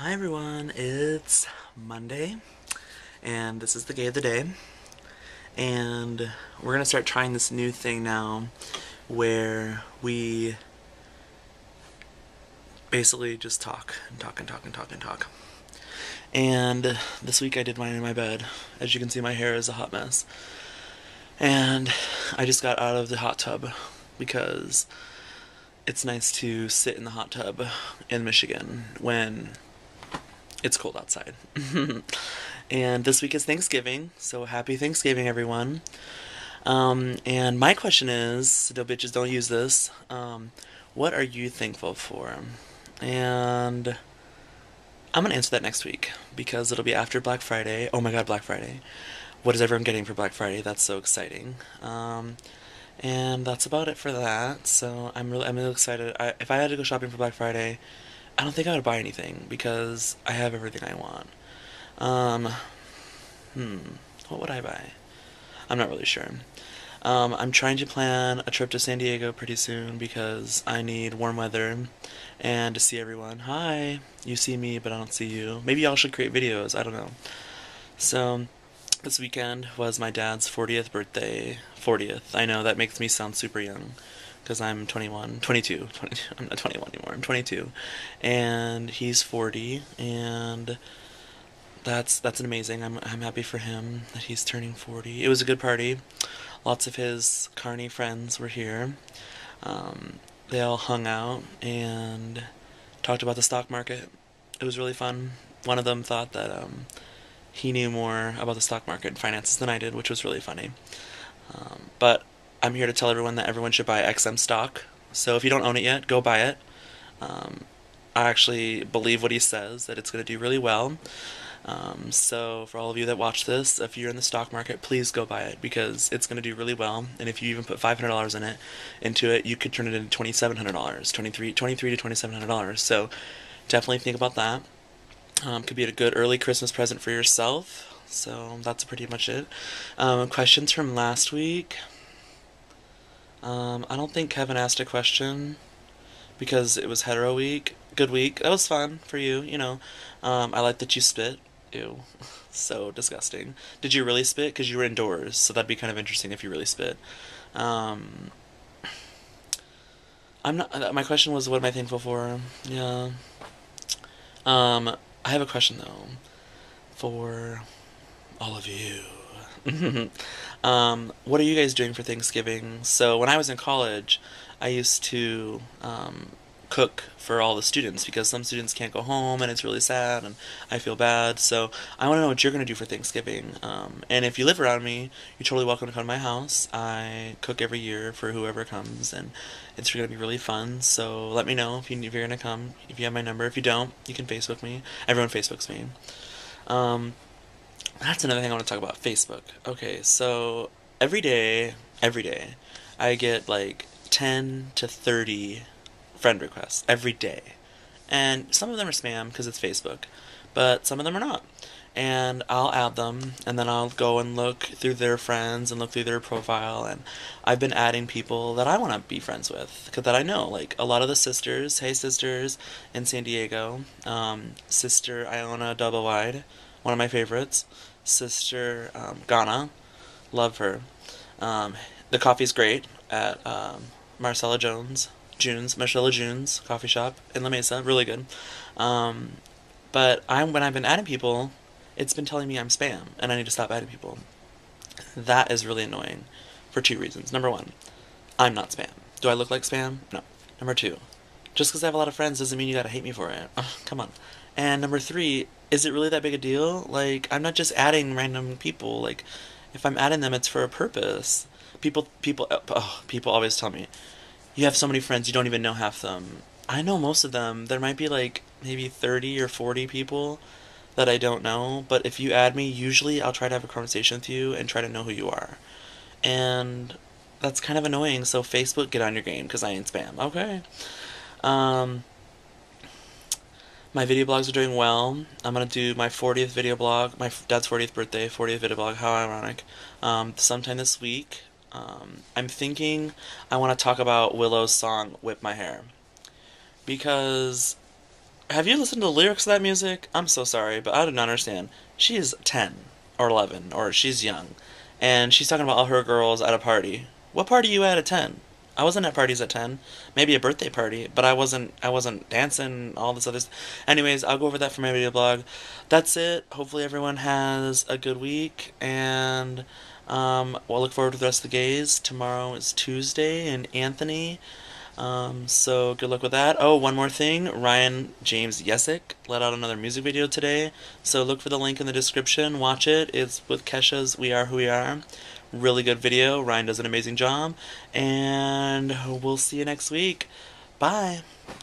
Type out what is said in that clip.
Hi everyone, it's Monday, and this is the gay of the day, and we're gonna start trying this new thing now where we basically just talk. And this week I did mine in my bed. As you can see, my hair is a hot mess, and I just got out of the hot tub because it's nice to sit in the hot tub in Michigan when it's cold outside. And this week is Thanksgiving, so happy Thanksgiving, everyone. And my question is, still bitches don't use this, what are you thankful for? And I'm going to answer that next week, because it'll be after Black Friday. Oh my god, Black Friday. What is everyone getting for Black Friday? That's so exciting. And that's about it for that, so I'm really excited. If I had to go shopping for Black Friday, I don't think I would buy anything because I have everything I want. What would I buy? I'm not really sure. I'm trying to plan a trip to San Diego pretty soon because I need warm weather and to see everyone. Hi, you see me, but I don't see you. Maybe y'all should create videos, I don't know. So, this weekend was my dad's 40th birthday. 40th, I know, that makes me sound super young, because I'm 22, I'm not 21 anymore, I'm 22, and he's 40, and that's amazing. I'm happy for him that he's turning 40. It was a good party. Lots of his carny friends were here. They all hung out and talked about the stock market. It was really fun. One of them thought that he knew more about the stock market and finances than I did, which was really funny. But I'm here to tell everyone that everyone should buy XM stock. So if you don't own it yet, go buy it. I actually believe what he says, that it's going to do really well. So for all of you that watch this, if you're in the stock market, please go buy it, because it's going to do really well. And if you even put $500 into it, you could turn it into $2,700, $23 to $2,700. So definitely think about that. Could be a good early Christmas present for yourself. So that's pretty much it. Questions from last week. I don't think Kevin asked a question because it was hetero week. Good week. That was fun for you, you know. I like that you spit. Ew. So disgusting. Did you really spit? Because you were indoors, so that'd be kind of interesting if you really spit. My question was, what am I thankful for? Yeah. I have a question, though, for all of you. What are you guys doing for Thanksgiving? So when I was in college, I used to cook for all the students, because some students can't go home, and it's really sad, and I feel bad. So I want to know what you're going to do for Thanksgiving. And if you live around me, you're totally welcome to come to my house. I cook every year for whoever comes, and it's going to be really fun. So let me know if you're going to come, if you have my number. If you don't, you can Facebook me. Everyone Facebooks me. That's another thing I want to talk about, Facebook. Okay, so every day, I get like 10 to 30 friend requests every day, and some of them are spam because it's Facebook, but some of them are not, and I'll add them, and then I'll go and look through their friends and look through their profile, and I've been adding people that I want to be friends with, that I know, like a lot of the sisters. Hey, sisters in San Diego. Sister Iona Double-Eyed, one of my favorites. Sister Ghana, love her. The coffee's great at Marcella Marcella Junes coffee shop in La Mesa, really good. But when I've been adding people, it's been telling me I'm spam, and I need to stop adding people. That is really annoying for two reasons. Number one, I'm not spam. Do I look like spam? No. Number two, just because I have a lot of friends doesn't mean you gotta hate me for it. Ugh, come on. And number three, is it really that big a deal? Like, I'm not just adding random people. Like, if I'm adding them, it's for a purpose. People always tell me, you have so many friends, you don't even know half them. I know most of them. There might be like maybe 30 or 40 people that I don't know, but if you add me, usually I'll try to have a conversation with you and try to know who you are. And that's kind of annoying, so Facebook, get on your game, because I ain't spam, okay? My video blogs are doing well. I'm going to do my 40th video blog, my dad's 40th birthday, 40th video blog, how ironic, sometime this week. I'm thinking I want to talk about Willow's song, Whip My Hair, because Have you listened to the lyrics of that music? I'm so sorry, but I do not understand. She is 10 or 11, or she's young, and she's talking about all her girls at a party. What party you at 10? I wasn't at parties at 10. Maybe a birthday party, but I wasn't dancing, all this other stuff. Anyways, I'll go over that for my video blog. That's it. Hopefully everyone has a good week, and we'll look forward to the rest of the gays. Tomorrow is Tuesday, and Anthony. So good luck with that. Oh, one more thing. Ryan James Yezak let out another music video today. So look for the link in the description. Watch it. It's with Kesha's We Are Who We Are. Really good video. Ryan does an amazing job. And we'll see you next week. Bye.